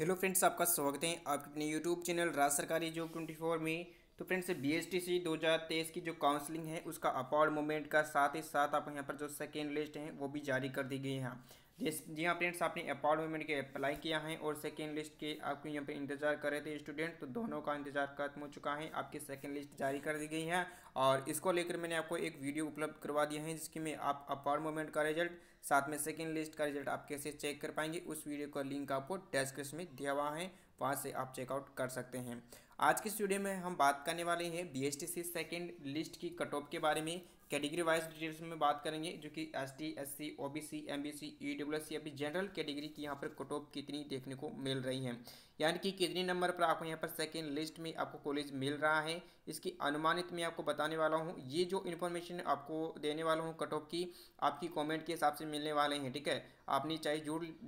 Hello friends, आपका स्वागत है आपके अपने यूट्यूब चैनल राज सरकारी जॉब 24 में। तो फ्रेंड्स, बीएसटीसी 2023 की जो काउंसलिंग है उसका अपवर्ड मूवमेंट का साथ ही साथ आप यहाँ पर जो सेकेंड लिस्ट है वो भी जारी कर दी गई है। जी हाँ फ्रेंड्स, आपने अपवर्ड मूवमेंट के अप्लाई किया है और सेकेंड लिस्ट के आपको यहाँ पर इंतजार कर रहे थे स्टूडेंट, तो दोनों का इंतजार खत्म हो चुका है। आपकी सेकेंड लिस्ट जारी कर दी गई है और इसको लेकर मैंने आपको एक वीडियो उपलब्ध करवा दिया है जिसकी में आप अपवर्ड मूवमेंट का रिजल्ट साथ में सेकेंड लिस्ट का रिजल्ट आप कैसे चेक कर पाएंगे, उस वीडियो का लिंक आपको डिस्क्रिप्शन में दिया हुआ है, वहाँ से आप चेकआउट कर सकते हैं। आज की स्टूडियो में हम बात करने वाले हैं बीएसटीसी सेकेंड लिस्ट की कट ऑफ के बारे में। कैटेगरी वाइज डिटेल्स में बात करेंगे जो कि ST, SC, OBC, MBC, EWSC अभी जनरल कैटेगरी की यहाँ पर कट ऑफ कितनी देखने को मिल रही है, यानी कि कितने नंबर पर आपको यहाँ पर सेकेंड लिस्ट में आपको कॉलेज मिल रहा है, इसकी अनुमानित मैं आपको बताने वाला हूँ। ये जो इन्फॉर्मेशन आपको देने वाला हूँ कट ऑफ की आपकी कॉमेंट के हिसाब से मिलने वाले हैं, ठीक है। आपने चाहे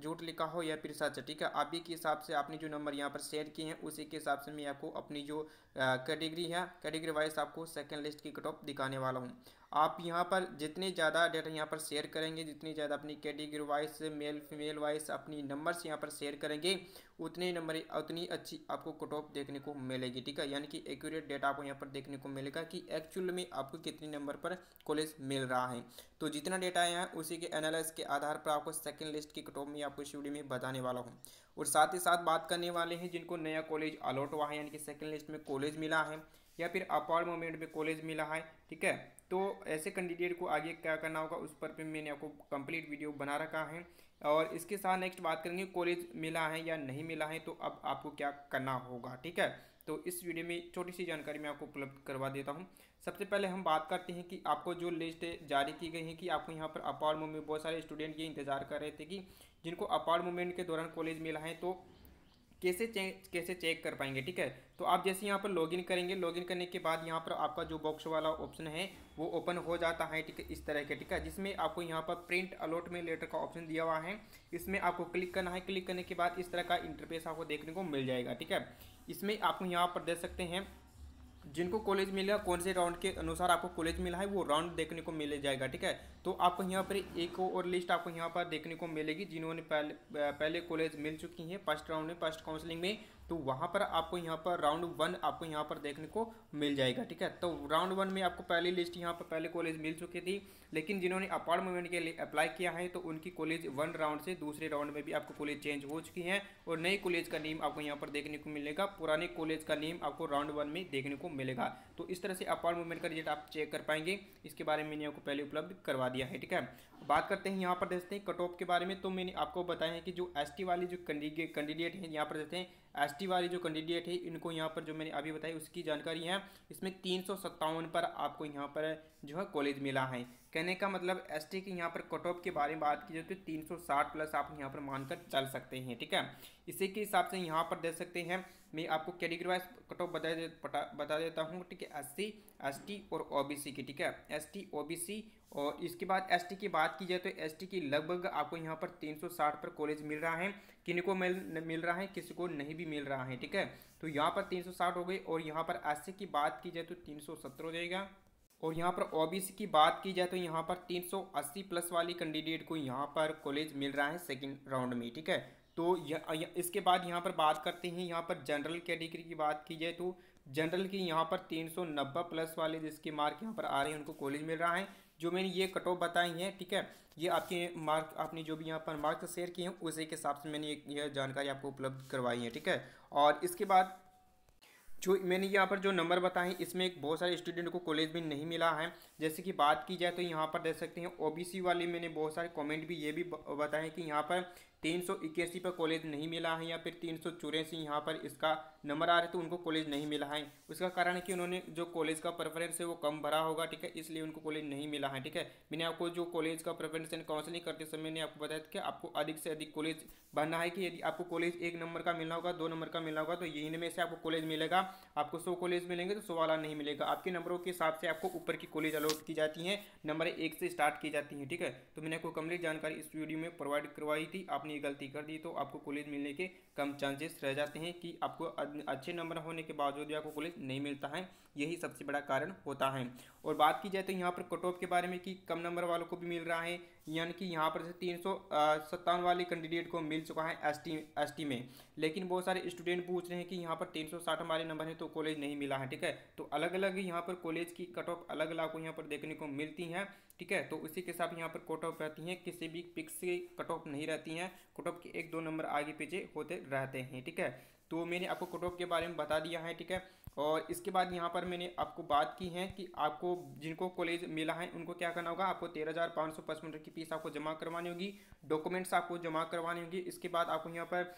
झूठ लिखा हो या फिर सच, ठीक है, आप ही के हिसाब से आपने जो नंबर यहाँ पर शेयर किए हैं उसी के हिसाब से मैं आपको अपनी जो कैटेगरी है कैटेगरी वाइज आपको सेकेंड लिस्ट की कट ऑफ दिखाने वाला हूँ। आप यहाँ पर जितने ज़्यादा डेटा यहाँ पर शेयर करेंगे, जितनी ज़्यादा अपनी category wise male female wise अपनी नंबर्स यहाँ पर शेयर करेंगे, उतने नंबर उतनी अच्छी आपको कट ऑफ देखने को मिलेगी, ठीक है। यानी कि एक्यूरेट डेटा आपको यहाँ पर देखने को मिलेगा कि एक्चुअल में आपको कितने नंबर पर कॉलेज मिल रहा है। तो जितना डेटा यहाँ उसी के एनालिस के आधार पर आपको सेकेंड लिस्ट की कट ऑफ में आपको इस वीडियो में बताने वाला हूँ। और साथ ही साथ बात करने वाले हैं जिनको नया कॉलेज अलॉट हुआ है, यानी कि सेकेंड लिस्ट में कॉलेज मिला है या फिर अपवर्ड मूवमेंट में कॉलेज मिला है, ठीक है। तो ऐसे कैंडिडेट को आगे क्या करना होगा उस पर भी मैंने आपको कंप्लीट वीडियो बना रखा है। और इसके साथ नेक्स्ट बात करेंगे कॉलेज मिला है या नहीं मिला है तो अब आपको क्या करना होगा, ठीक है। तो इस वीडियो में छोटी सी जानकारी मैं आपको उपलब्ध करवा देता हूं। सबसे पहले हम बात करते हैं कि आपको जो लिस्ट जारी की गई है कि आपको यहाँ पर अपवर्ड मूवमेंट, बहुत सारे स्टूडेंट ये इंतजार कर रहे थे कि जिनको अपवर्ड मूवमेंट के दौरान कॉलेज मिला है तो कैसे चेक कर पाएंगे, ठीक है। तो आप जैसे यहाँ पर लॉगिन करेंगे, लॉगिन करने के बाद यहाँ पर आपका जो बॉक्स वाला ऑप्शन है वो ओपन हो जाता है, ठीक है, इस तरह के, ठीक है, जिसमें आपको यहाँ पर प्रिंट अलॉटमेंट लेटर का ऑप्शन दिया हुआ है। इसमें आपको क्लिक करना है, क्लिक करने के बाद इस तरह का इंटरफेस आपको देखने को मिल जाएगा, ठीक है। इसमें आपको यहाँ पर देख सकते हैं जिनको कॉलेज मिला कौन से राउंड के अनुसार आपको कॉलेज मिला है वो राउंड देखने को मिल जाएगा, ठीक है। तो आपको यहाँ पर एक और लिस्ट आपको यहाँ पर देखने को मिलेगी जिन्होंने पहले कॉलेज मिल चुकी हैं फर्स्ट राउंड में, फर्स्ट काउंसलिंग में, तो वहाँ पर आपको यहाँ पर राउंड 1 आपको यहाँ पर देखने को मिल जाएगा, ठीक है। तो राउंड 1 में आपको पहली लिस्ट यहाँ पर पहले कॉलेज मिल चुकी थी, लेकिन जिन्होंने अपवर्ड मूवमेंट के लिए अप्लाई किया है तो उनकी कॉलेज 1 राउंड से दूसरे राउंड में भी आपको कॉलेज चेंज हो चुकी है और नई कॉलेज का नेम आपको यहाँ पर देखने को मिलेगा, पुराने कॉलेज का नेम आपको राउंड 1 में देखने को मिलेगा। तो इस तरह से अपवर्ड मूवमेंट का रिजल्ट आप चेक कर पाएंगे, इसके बारे में मैंने आपको पहले उपलब्ध करवा दिया है, ठीक है। बात करते हैं यहाँ पर देखते हैं कट ऑफ के बारे में। तो मैंने आपको बताया है कि जो एसटी वाली जो कैंडिडेट हैं, यहाँ पर देखते हैं एसटी वाली जो कैंडिडेट है इनको यहाँ पर जो मैंने अभी बताई उसकी जानकारी है, इसमें 357 पर आपको यहाँ पर जो है कॉलेज मिला है। कहने का मतलब एसटी के यहाँ पर कट ऑफ के बारे में बात की जाए तो 360 प्लस आप यहाँ पर मानकर चल सकते हैं, ठीक है। इसी के हिसाब से यहाँ पर देख सकते हैं, मैं आपको कैटेगरी वाइज कट ऑफ बता देता हूँ, ठीक है। एससी, एसटी और ओबीसी की, ठीक है, एसटी, ओबीसी और इसके बाद एसटी की बात की जाए तो एसटी की लगभग आपको यहाँ पर 360 पर कॉलेज मिल रहा है, किनको मिल रहा है किसी को नहीं भी मिल रहा है, ठीक है। तो यहाँ पर 360 हो गई और यहाँ पर एससी की बात की जाए तो 370 हो जाएगा और यहाँ पर ओबीसी की बात की जाए तो यहाँ पर 380 प्लस वाली कैंडिडेट को यहाँ पर कॉलेज मिल रहा है सेकेंड राउंड में, ठीक है। तो इसके बाद यहाँ पर बात करते हैं यहाँ पर जनरल कैटेगरी की बात की जाए तो जनरल की यहाँ पर 390 प्लस वाले जिसके मार्क यहाँ पर आ रहे हैं उनको कॉलेज मिल रहा है। जो मैंने ये कट ऑफ बताई हैं, ठीक है, ये आपके मार्क आपने जो भी यहाँ पर मार्क शेयर किए हैं उसी के हिसाब से मैंने यह जानकारी आपको उपलब्ध करवाई है, ठीक है। और इसके बाद जो मैंने यहाँ पर जो नंबर बताए इसमें एक बहुत सारे स्टूडेंट को कॉलेज भी नहीं मिला है। जैसे कि बात की जाए तो यहाँ पर देख सकते हैं ओबीसी वाले मैंने बहुत सारे कमेंट भी ये भी बताए कि यहाँ पर 381 पर कॉलेज नहीं मिला है या फिर 384 यहाँ पर इसका नंबर आ रहा है तो उनको कॉलेज नहीं मिला है। उसका कारण है कि उन्होंने जो कॉलेज का प्रेफरेंस है वो कम भरा होगा, ठीक है, इसलिए उनको कॉलेज नहीं मिला है, ठीक है। मैंने आपको जो कॉलेज का प्रेफरेंस एंड काउंसलिंग करते समय मैंने आपको बताया कि आपको अधिक से अधिक कॉलेज भरना है कि यदि आपको कॉलेज 1 नंबर का मिलना होगा, 2 नंबर का मिलना होगा तो इनमें से आपको कॉलेज मिलेगा। आपको 100 कॉलेज मिलेंगे तो 100 वाला नहीं मिलेगा, आपके नंबरों के हिसाब से आपको ऊपर की कॉलेज अलॉट की जाती है, नंबर 1 से स्टार्ट की जाती है, ठीक है। तो मैंने आपको कंप्लीट जानकारी इस वीडियो में प्रोवाइड करवाई थी। आपने ये गलती कर दी तो आपको कॉलेज मिलने के कम चांसेस रह जाते हैं कि आपको अच्छे नंबर होने के बावजूद भी आपको कॉलेज नहीं मिलता है, यही सबसे बड़ा कारण होता है। और बात की जाए तो यहाँ पर कट ऑफ के बारे में कि कम नंबर वालों को भी मिल रहा है यानी कि यहाँ पर से 357 वाले कैंडिडेट को मिल चुका है एसटी में। लेकिन बहुत सारे स्टूडेंट पूछ रहे हैं कि यहाँ पर 360 हमारे नंबर है तो कॉलेज नहीं मिला है, ठीक है। तो अलग अलग यहाँ पर कॉलेज की कट ऑफ अलग अलग आपको यहाँ पर देखने को मिलती हैं, ठीक है। तो उसी के साथ यहाँ पर कट ऑफ रहती हैं, किसी भी पिक्स की कट ऑफ नहीं रहती हैं, कट ऑफ के 1-2 नंबर आगे पीछे होते रहते हैं, ठीक है। तो मैंने आपको कट ऑफ के बारे में बता दिया है, ठीक है। और इसके बाद यहाँ पर मैंने आपको बात की है कि आपको जिनको कॉलेज मिला है उनको क्या करना होगा, आपको 13,555 की फीस आपको जमा करवानी होगी, डॉक्यूमेंट्स आपको जमा करवानी होगी। इसके बाद आपको यहाँ पर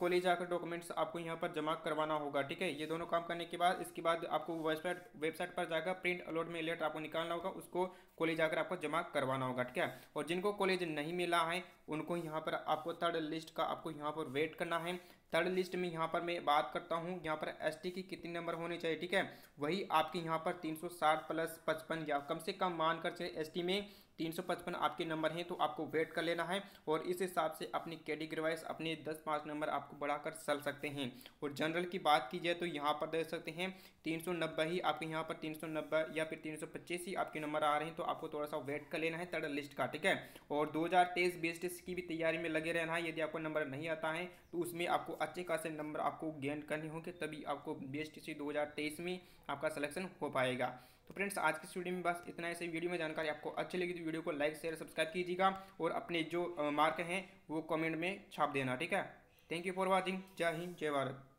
कॉलेज जाकर डॉक्यूमेंट्स आपको यहाँ पर जमा करवाना होगा, ठीक है। ये दोनों काम करने के बाद इसके बाद आपको वेबसाइट पर जाकर प्रिंट अलॉट में लेटर आपको निकालना होगा, उसको कॉलेज जाकर आपको जमा करवाना होगा, ठीक है। और जिनको कॉलेज नहीं मिला है उनको यहाँ पर आपको थर्ड लिस्ट का आपको यहाँ पर वेट करना है। थर्ड लिस्ट में यहाँ पर मैं बात करता हूँ यहाँ पर एसटी की कितने नंबर होने चाहिए, ठीक है। वही आपके यहाँ पर 360 + 55 या कम से कम मान कर चलिए एसटी में 355 आपके नंबर हैं, तो आपको वेट कर लेना है। और इस हिसाब से अपनी कैटेगरी वाइज अपने 10-5 नंबर आपको बढ़ाकर चल सकते हैं। और जनरल की बात की जाए तो यहाँ पर देख सकते हैं 390 ही आपके यहाँ पर 390 या फिर 325 ही आपके नंबर आ रहे हैं, तो आपको थोड़ा सा वेट कर लेना है थर्ड लिस्ट का, ठीक है। और 2023 BSTC की भी तैयारी में लगे रहना है। यदि आपको नंबर नहीं आता है तो उसमें आपको अच्छे खासे नंबर आपको गेन करने होंगे, तभी आपको BSTC 2023 में आपका सिलेक्शन हो पाएगा। तो फ्रेंड्स आज की वीडियो में बस इतना ही। वीडियो में जानकारी आपको अच्छी लगी तो वीडियो को लाइक शेयर सब्सक्राइब कीजिएगा और अपने जो मार्क हैं वो कमेंट में छाप देना, ठीक है। Thank you for watching. जय हिंद जय भारत।